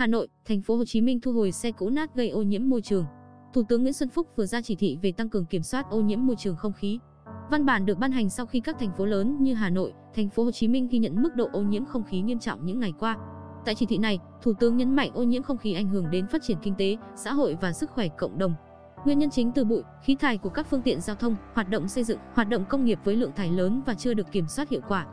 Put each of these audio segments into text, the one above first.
Hà Nội, Thành phố Hồ Chí Minh thu hồi xe cũ nát gây ô nhiễm môi trường. Thủ tướng Nguyễn Xuân Phúc vừa ra chỉ thị về tăng cường kiểm soát ô nhiễm môi trường không khí. Văn bản được ban hành sau khi các thành phố lớn như Hà Nội, Thành phố Hồ Chí Minh ghi nhận mức độ ô nhiễm không khí nghiêm trọng những ngày qua. Tại chỉ thị này, Thủ tướng nhấn mạnh ô nhiễm không khí ảnh hưởng đến phát triển kinh tế, xã hội và sức khỏe cộng đồng. Nguyên nhân chính từ bụi, khí thải của các phương tiện giao thông, hoạt động xây dựng, hoạt động công nghiệp với lượng thải lớn và chưa được kiểm soát hiệu quả.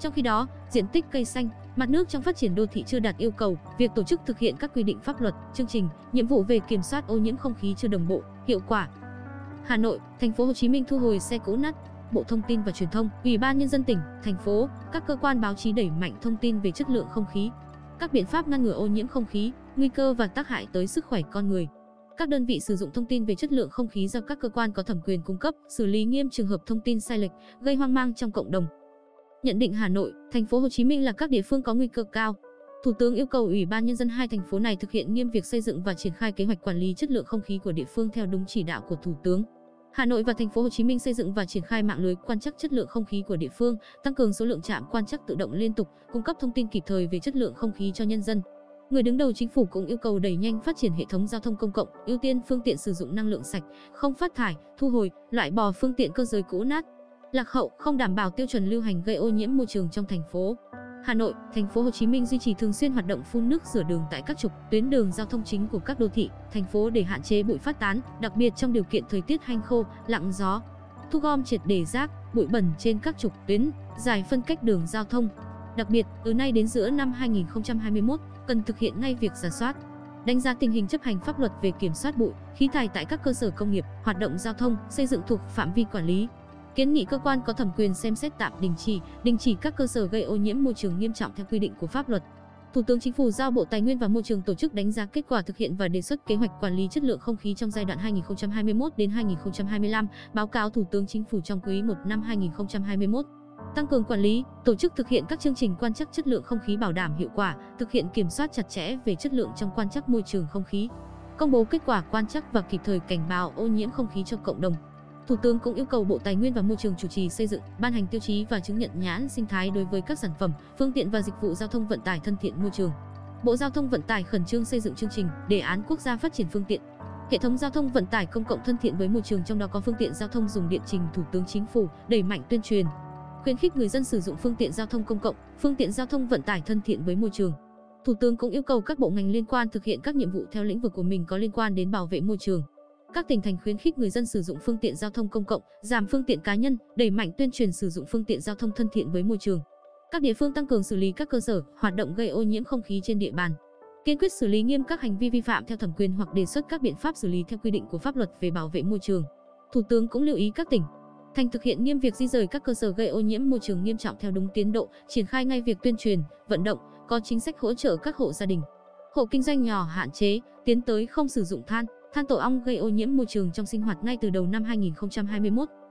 Trong khi đó, diện tích cây xanh, mặt nước trong phát triển đô thị chưa đạt yêu cầu, việc tổ chức thực hiện các quy định pháp luật, chương trình, nhiệm vụ về kiểm soát ô nhiễm không khí chưa đồng bộ, hiệu quả. Hà Nội, Thành phố Hồ Chí Minh thu hồi xe cũ nát. Bộ Thông tin và Truyền thông, Ủy ban Nhân dân tỉnh, thành phố, các cơ quan báo chí đẩy mạnh thông tin về chất lượng không khí, các biện pháp ngăn ngừa ô nhiễm không khí, nguy cơ và tác hại tới sức khỏe con người. Các đơn vị sử dụng thông tin về chất lượng không khí do các cơ quan có thẩm quyền cung cấp, xử lý nghiêm trường hợp thông tin sai lệch, gây hoang mang trong cộng đồng. Nhận định Hà Nội, Thành phố Hồ Chí Minh là các địa phương có nguy cơ cao. Thủ tướng yêu cầu Ủy ban Nhân dân hai thành phố này thực hiện nghiêm việc xây dựng và triển khai kế hoạch quản lý chất lượng không khí của địa phương theo đúng chỉ đạo của Thủ tướng. Hà Nội và Thành phố Hồ Chí Minh xây dựng và triển khai mạng lưới quan trắc chất lượng không khí của địa phương, tăng cường số lượng trạm quan trắc tự động liên tục, cung cấp thông tin kịp thời về chất lượng không khí cho nhân dân. Người đứng đầu chính phủ cũng yêu cầu đẩy nhanh phát triển hệ thống giao thông công cộng, ưu tiên phương tiện sử dụng năng lượng sạch, không phát thải, thu hồi, loại bỏ phương tiện cơ giới cũ nát, lạc hậu, không đảm bảo tiêu chuẩn lưu hành gây ô nhiễm môi trường trong thành phố. Hà Nội, Thành phố Hồ Chí Minh duy trì thường xuyên hoạt động phun nước rửa đường tại các trục, tuyến đường giao thông chính của các đô thị, thành phố để hạn chế bụi phát tán, đặc biệt trong điều kiện thời tiết hanh khô, lặng gió. Thu gom triệt để rác, bụi bẩn trên các trục tuyến, giải phân cách đường giao thông. Đặc biệt, từ nay đến giữa năm 2021, cần thực hiện ngay việc rà soát, đánh giá tình hình chấp hành pháp luật về kiểm soát bụi, khí thải tại các cơ sở công nghiệp, hoạt động giao thông, xây dựng thuộc phạm vi quản lý. Kiến nghị cơ quan có thẩm quyền xem xét tạm đình chỉ các cơ sở gây ô nhiễm môi trường nghiêm trọng theo quy định của pháp luật. Thủ tướng Chính phủ giao Bộ Tài nguyên và Môi trường tổ chức đánh giá kết quả thực hiện và đề xuất kế hoạch quản lý chất lượng không khí trong giai đoạn 2021 đến 2025, báo cáo Thủ tướng Chính phủ trong quý 1 năm 2021. Tăng cường quản lý, tổ chức thực hiện các chương trình quan trắc chất lượng không khí bảo đảm hiệu quả, thực hiện kiểm soát chặt chẽ về chất lượng trong quan trắc môi trường không khí, công bố kết quả quan trắc và kịp thời cảnh báo ô nhiễm không khí cho cộng đồng. Thủ tướng cũng yêu cầu Bộ Tài nguyên và Môi trường chủ trì xây dựng, ban hành tiêu chí và chứng nhận nhãn sinh thái đối với các sản phẩm, phương tiện và dịch vụ giao thông vận tải thân thiện môi trường. Bộ Giao thông Vận tải khẩn trương xây dựng chương trình, đề án quốc gia phát triển phương tiện, hệ thống giao thông vận tải công cộng thân thiện với môi trường, trong đó có phương tiện giao thông dùng điện, trình Thủ tướng Chính phủ, đẩy mạnh tuyên truyền, khuyến khích người dân sử dụng phương tiện giao thông công cộng, phương tiện giao thông vận tải thân thiện với môi trường. Thủ tướng cũng yêu cầu các bộ ngành liên quan thực hiện các nhiệm vụ theo lĩnh vực của mình có liên quan đến bảo vệ môi trường. Các tỉnh thành khuyến khích người dân sử dụng phương tiện giao thông công cộng, giảm phương tiện cá nhân, đẩy mạnh tuyên truyền sử dụng phương tiện giao thông thân thiện với môi trường. Các địa phương tăng cường xử lý các cơ sở, hoạt động gây ô nhiễm không khí trên địa bàn, kiên quyết xử lý nghiêm các hành vi vi phạm theo thẩm quyền hoặc đề xuất các biện pháp xử lý theo quy định của pháp luật về bảo vệ môi trường. Thủ tướng cũng lưu ý các tỉnh, thành thực hiện nghiêm việc di rời các cơ sở gây ô nhiễm môi trường nghiêm trọng theo đúng tiến độ, triển khai ngay việc tuyên truyền, vận động, có chính sách hỗ trợ các hộ gia đình, hộ kinh doanh nhỏ hạn chế, tiến tới không sử dụng than tổ ong gây ô nhiễm môi trường trong sinh hoạt ngay từ đầu năm 2021.